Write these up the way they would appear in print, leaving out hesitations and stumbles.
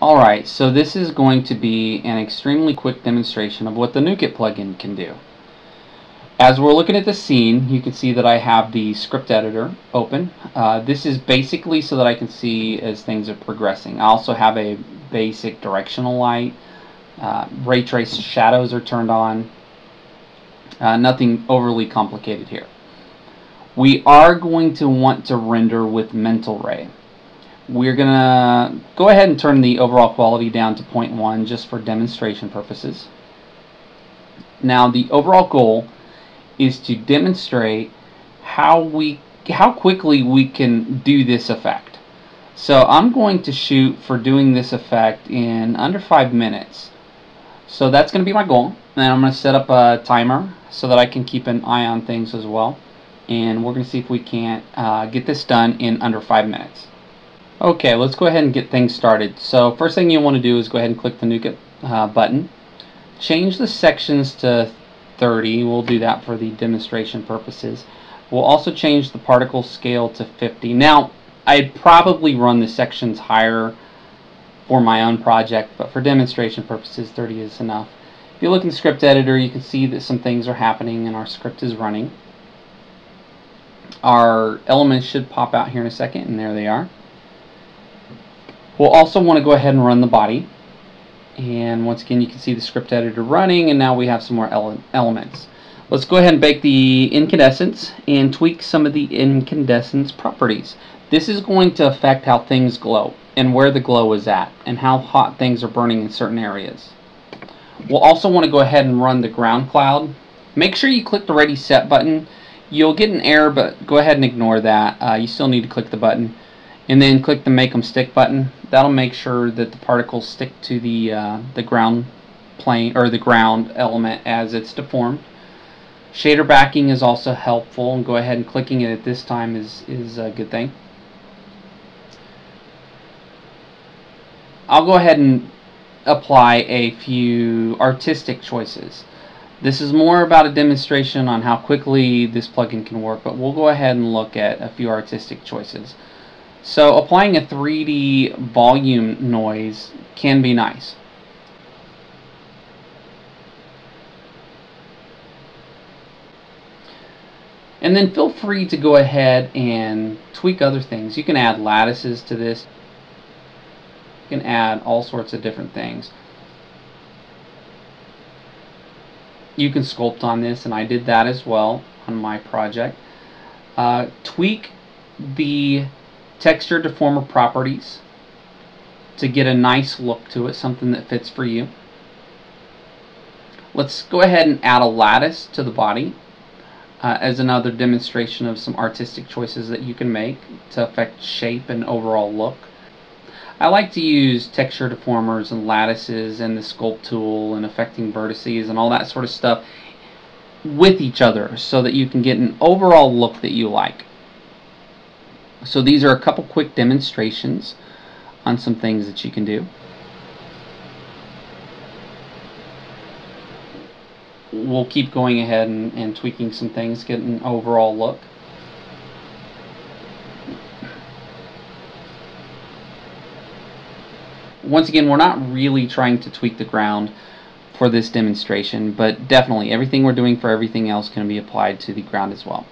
Alright, so this is going to be an extremely quick demonstration of what the NukeIt plugin can do. As we're looking at the scene, you can see that I have the script editor open. This is basically so that I can see as things are progressing. I also have a basic directional light. Ray trace shadows are turned on. Nothing overly complicated here. We are going to want to render with Mental Ray. We're going to go ahead and turn the overall quality down to 0.1 just for demonstration purposes. Now the overall goal is to demonstrate how quickly we can do this effect. So I'm going to shoot for doing this effect in under 5 minutes. So that's going to be my goal, and I'm going to set up a timer so that I can keep an eye on things as well. And we're going to see if we can't get this done in under 5 minutes. Okay, let's go ahead and get things started. So first thing you want to do is go ahead and click the NukeIt button. Change the sections to 30. We'll do that for the demonstration purposes. We'll also change the particle scale to 50. Now, I'd probably run the sections higher for my own project, but for demonstration purposes, 30 is enough. If you look in the script editor, you can see that some things are happening and our script is running. Our elements should pop out here in a second, and there they are. We'll also want to go ahead and run the body, and once again you can see the script editor running, and now we have some more elements. Let's go ahead and bake the incandescence and tweak some of the incandescence properties. This is going to affect how things glow and where the glow is at and how hot things are burning in certain areas. We'll also want to go ahead and run the ground cloud. Make sure you click the ready set button. You'll get an error, but go ahead and ignore that. You still need to click the button. And then click the make them stick button. That'll make sure that the particles stick to the ground plane or the ground element as it's deformed. Shader backing is also helpful, and go ahead and clicking it at this time is a good thing. I'll go ahead and apply a few artistic choices. This is more about a demonstration on how quickly this plugin can work, but we'll go ahead and look at a few artistic choices. So applying a 3D volume noise can be nice. And then feel free to go ahead and tweak other things. You can add lattices to this. You can add all sorts of different things. You can sculpt on this, and I did that as well on my project. Tweak the texture deformer properties to get a nice look to it, something that fits for you. Let's go ahead and add a lattice to the body as another demonstration of some artistic choices that you can make to affect shape and overall look. I like to use texture deformers and lattices and the sculpt tool and affecting vertices and all that sort of stuff with each other so that you can get an overall look that you like. So these are a couple quick demonstrations on some things that you can do. We'll keep going ahead and tweaking some things, get an overall look. Once again, we're not really trying to tweak the ground for this demonstration, but definitely everything we're doing for everything else can be applied to the ground as well.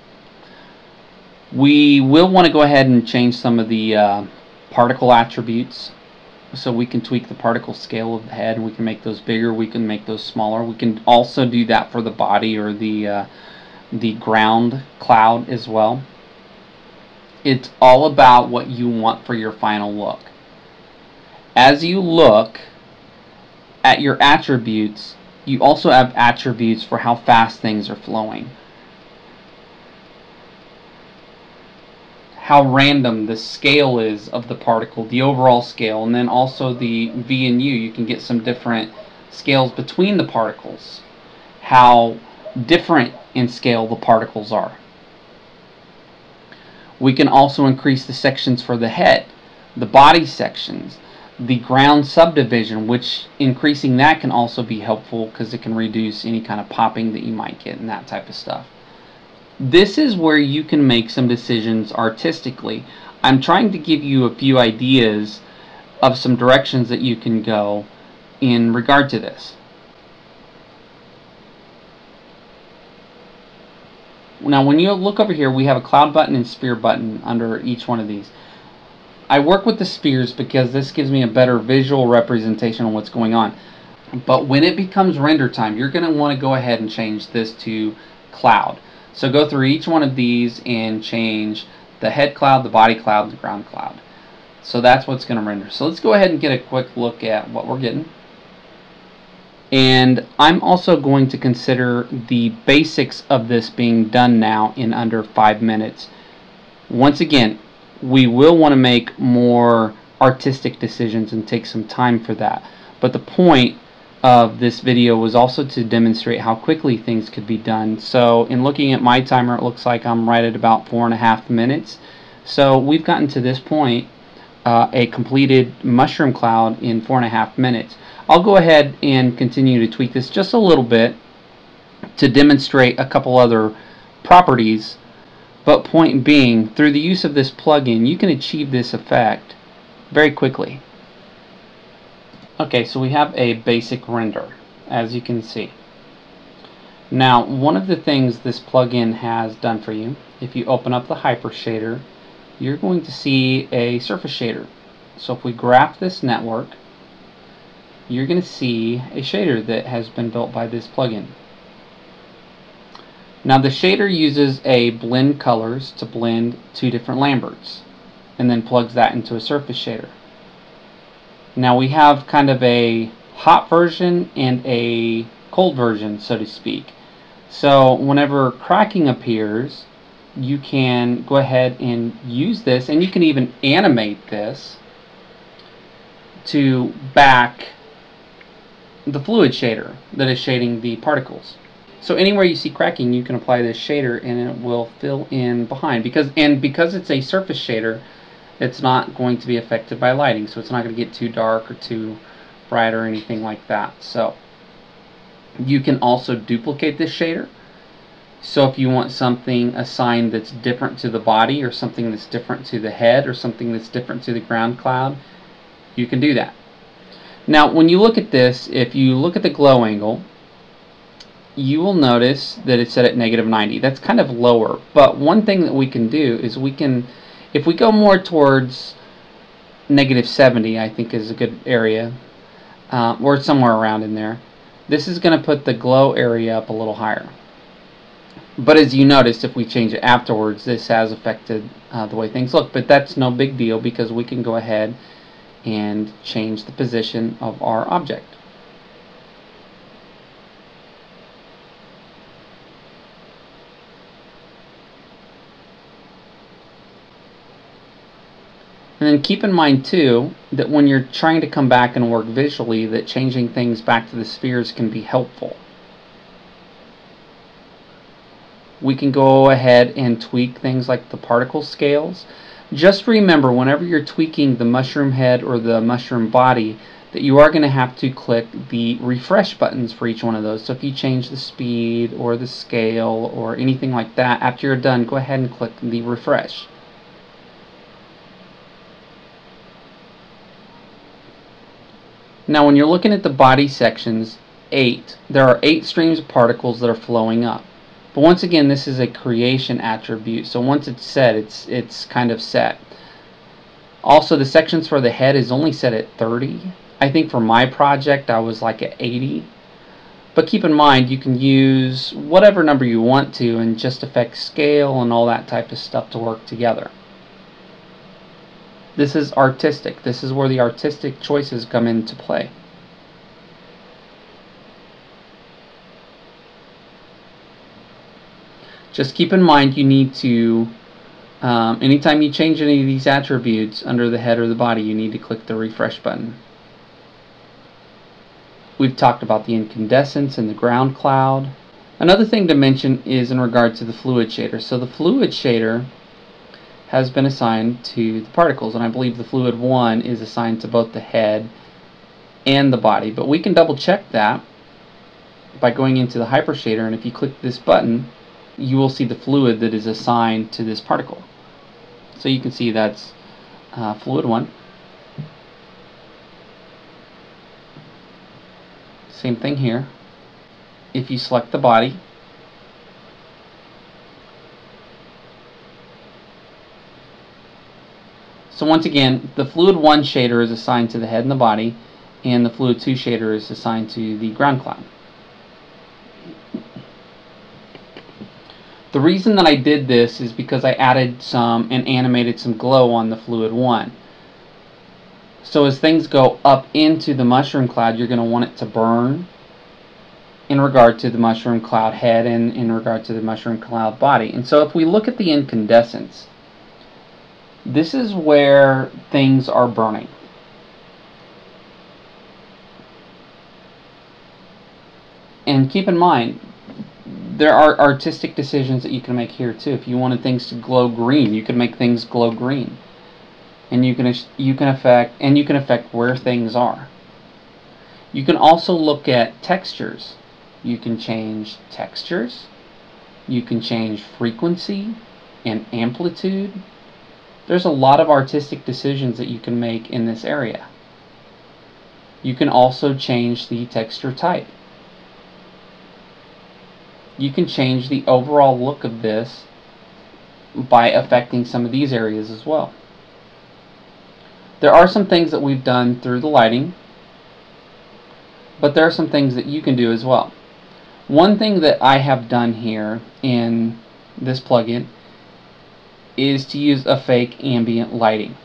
We will want to go ahead and change some of the particle attributes, so we can tweak the particle scale of the head. We can make those bigger, we can make those smaller. We can also do that for the body or the ground cloud as well. It's all about what you want for your final look. As you look at your attributes, you also have attributes for how fast things are flowing, how random the scale is of the particle, the overall scale, and then also the V and U. You can get some different scales between the particles, how different in scale the particles are. We can also increase the sections for the head, the body sections, the ground subdivision, which increasing that can also be helpful because it can reduce any kind of popping that you might get and that type of stuff. This is where you can make some decisions artistically. I'm trying to give you a few ideas of some directions that you can go in regard to this. Now when you look over here, we have a cloud button and sphere button under each one of these. I work with the spheres because this gives me a better visual representation of what's going on. But when it becomes render time, you're going to want to go ahead and change this to cloud. So go through each one of these and change the head cloud, the body cloud, and the ground cloud. So that's what's going to render. So let's go ahead and get a quick look at what we're getting. And I'm also going to consider the basics of this being done now in under 5 minutes. Once again, we will want to make more artistic decisions and take some time for that. But the point of this video was also to demonstrate how quickly things could be done. So in looking at my timer, it looks like I'm right at about 4.5 minutes. So we've gotten to this point, a completed mushroom cloud in 4.5 minutes. I'll go ahead and continue to tweak this just a little bit to demonstrate a couple other properties, but point being, through the use of this plugin, you can achieve this effect very quickly. Okay, so we have a basic render, as you can see. Now, one of the things this plugin has done for you, if you open up the Hypershader, you're going to see a surface shader. So if we graph this network, you're going to see a shader that has been built by this plugin. Now the shader uses a blend colors to blend two different Lamberts and then plugs that into a surface shader. Now we have kind of a hot version and a cold version, so to speak. So whenever cracking appears, you can go ahead and use this, and you can even animate this to back the fluid shader that is shading the particles. So anywhere you see cracking, you can apply this shader and it will fill in behind. Because it's a surface shader, it's not going to be affected by lighting, so it's not going to get too dark or too bright or anything like that. So you can also duplicate this shader. So if you want something assigned that's different to the body, or something that's different to the head, or something that's different to the ground cloud, you can do that. Now when you look at this, if you look at the glow angle, you will notice that it's set at -90. That's kind of lower, but one thing that we can do is we can, if we go more towards -70, I think is a good area, or somewhere around in there, this is going to put the glow area up a little higher. But as you notice, if we change it afterwards, this has affected the way things look. But that's no big deal, because we can go ahead and change the position of our object. And then keep in mind too that when you're trying to come back and work visually, that changing things back to the spheres can be helpful. We can go ahead and tweak things like the particle scales. Just remember, whenever you're tweaking the mushroom head or the mushroom body, that you are going to have to click the refresh buttons for each one of those. So if you change the speed or the scale or anything like that, after you're done, go ahead and click the refresh. Now when you're looking at the body sections, there are 8 streams of particles that are flowing up. But once again, this is a creation attribute, so once it's set, it's kind of set. Also, the sections for the head is only set at 30. I think for my project, I was like at 80. But keep in mind, you can use whatever number you want to and just affect scale and all that type of stuff to work together. This is artistic. This is where the artistic choices come into play. Just keep in mind, you need to, anytime you change any of these attributes under the head or the body, you need to click the refresh button. We've talked about the incandescence and the ground cloud. Another thing to mention is in regard to the fluid shader. So the fluid shader has been assigned to the particles, and I believe the fluid one is assigned to both the head and the body, but we can double check that by going into the Hypershader, and if you click this button, you will see the fluid that is assigned to this particle. So you can see that's fluid 1. Same thing here. If you select the body, so once again, the Fluid 1 shader is assigned to the head and the body, and the Fluid 2 shader is assigned to the ground cloud. The reason that I did this is because I added some and animated some glow on the Fluid 1. So as things go up into the mushroom cloud, you're going to want it to burn in regard to the mushroom cloud head and in regard to the mushroom cloud body. And so if we look at the incandescence, this is where things are burning. And keep in mind, there are artistic decisions that you can make here too. If you wanted things to glow green, you can make things glow green, and you can affect where things are. You can also look at textures. You can change textures. You can change frequency and amplitude. There's a lot of artistic decisions that you can make in this area. You can also change the texture type. You can change the overall look of this by affecting some of these areas as well. There are some things that we've done through the lighting, but there are some things that you can do as well. One thing that I have done here in this plugin is to use a fake ambient lighting.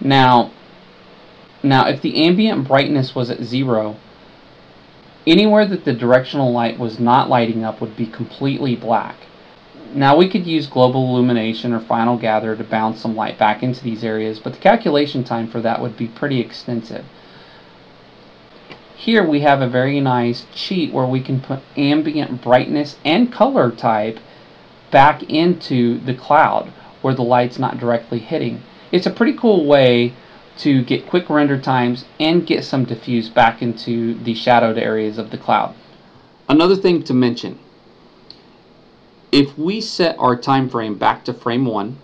Now if the ambient brightness was at 0, anywhere that the directional light was not lighting up would be completely black. Now we could use global illumination or final gather to bounce some light back into these areas, but the calculation time for that would be pretty extensive. Here we have a very nice cheat where we can put ambient brightness and color type back into the cloud where the light's not directly hitting. It's a pretty cool way to get quick render times and get some diffuse back into the shadowed areas of the cloud. Another thing to mention, if we set our time frame back to frame 1,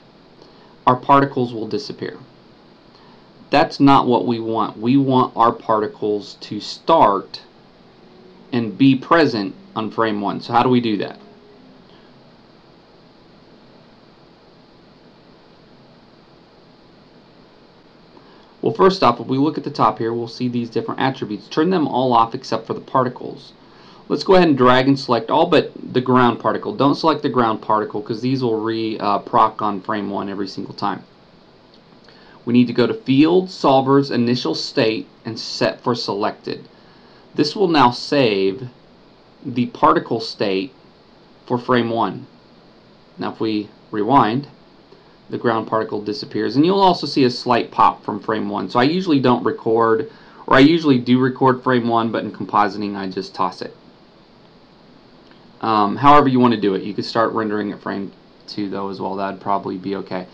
our particles will disappear. That's not what we want. We want our particles to start and be present on frame 1. So how do we do that? Well, first off, if we look at the top here, we'll see these different attributes. Turn them all off except for the particles. Let's go ahead and drag and select all but the ground particle. Don't select the ground particle because these will proc on frame 1 every single time. We need to go to Field, Solvers, Initial State, and Set for Selected. This will now save the particle state for frame 1. Now if we rewind, the ground particle disappears, and you'll also see a slight pop from frame 1. So I usually don't record, or I usually do record frame 1, but in compositing I just toss it. However you want to do it. You could start rendering at frame 2 though as well. That'd probably be okay.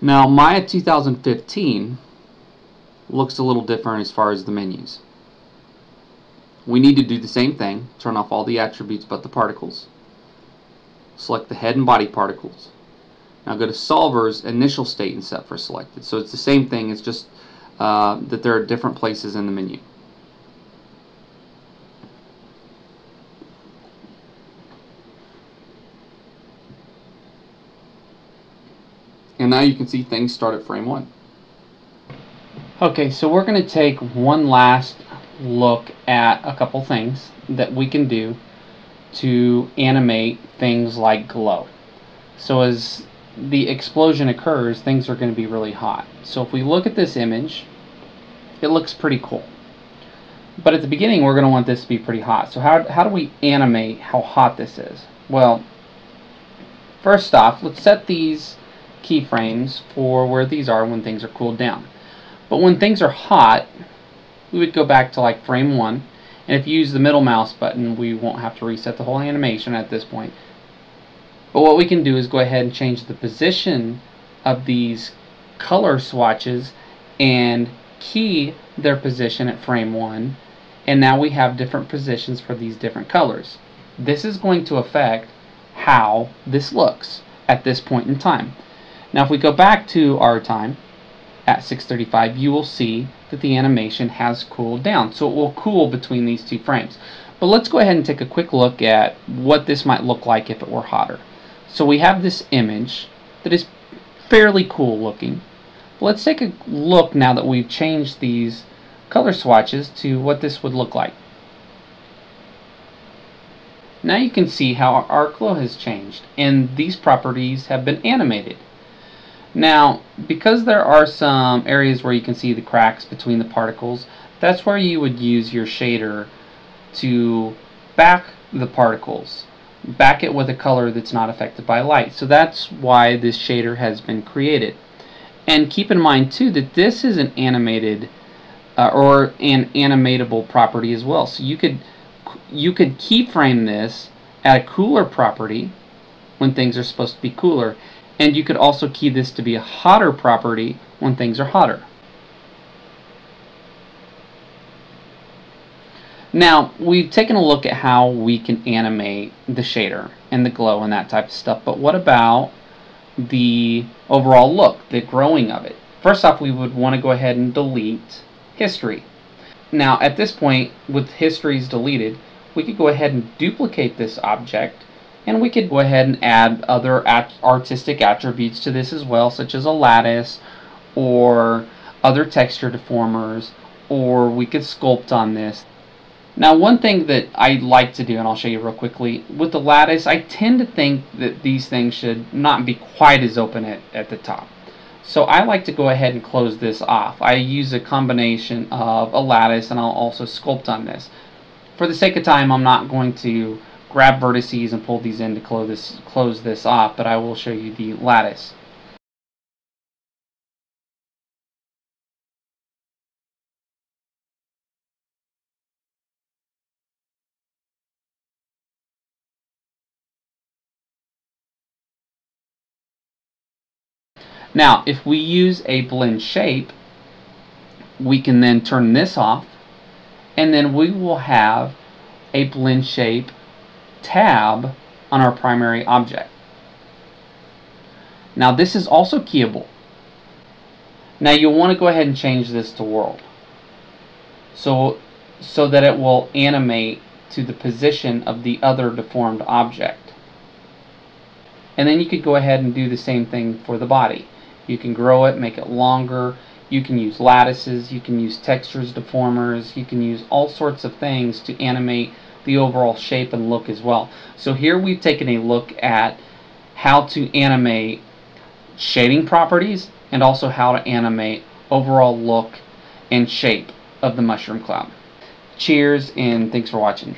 Now Maya 2015 looks a little different as far as the menus. We need to do the same thing. Turn off all the attributes but the particles. Select the head and body particles. Now go to Solvers, Initial State, and Set for Selected. So it's the same thing, it's just that there are different places in the menu. And now you can see things start at frame 1. Okay, so we're going to take one last look at a couple things that we can do to animate things like glow. So as the explosion occurs, things are going to be really hot. So if we look at this image, it looks pretty cool. But at the beginning, we're going to want this to be pretty hot. So how do we animate how hot this is? Well, first off, let's set these keyframes for where these are when things are cooled down. But when things are hot, we would go back to like frame 1. And if you use the middle mouse button, we won't have to reset the whole animation at this point. But what we can do is go ahead and change the position of these color swatches and key their position at frame 1. And now we have different positions for these different colors. This is going to affect how this looks at this point in time. Now if we go back to our time, at 6:35, you will see that the animation has cooled down. So it will cool between these two frames. But let's go ahead and take a quick look at what this might look like if it were hotter. So we have this image that is fairly cool looking. Let's take a look now that we've changed these color swatches to what this would look like. Now you can see how our glow has changed, and these properties have been animated. Now, because there are some areas where you can see the cracks between the particles, that's where you would use your shader to back the particles, back it with a color that's not affected by light. So that's why this shader has been created. And keep in mind too that this is an animated or an animatable property as well. So you could keyframe this at a cooler property when things are supposed to be cooler, and you could also key this to be a hotter property when things are hotter. Now, we've taken a look at how we can animate the shader and the glow and that type of stuff, but what about the overall look, the growing of it? First off, we would want to go ahead and delete history. Now, at this point, with histories deleted, we could go ahead and duplicate this object, and we could go ahead and add other artistic attributes to this as well, such as a lattice or other texture deformers, or we could sculpt on this. Now, one thing that I like to do, and I'll show you real quickly, with the lattice, I tend to think that these things should not be quite as open at the top. So I like to go ahead and close this off. I use a combination of a lattice, and I'll also sculpt on this. For the sake of time, I'm not going to grab vertices and pull these in to close this off, but I will show you the lattice. Now, if we use a blend shape, we can then turn this off, and then we will have a blend shape tab on our primary object. Now, this is also keyable. Now, you'll want to go ahead and change this to world, so that it will animate to the position of the other deformed object. And then you could go ahead and do the same thing for the body. You can grow it, make it longer, you can use lattices, you can use textures, deformers, you can use all sorts of things to animate the overall shape and look as well. So here we've taken a look at how to animate shading properties and also how to animate overall look and shape of the mushroom cloud. Cheers, and thanks for watching.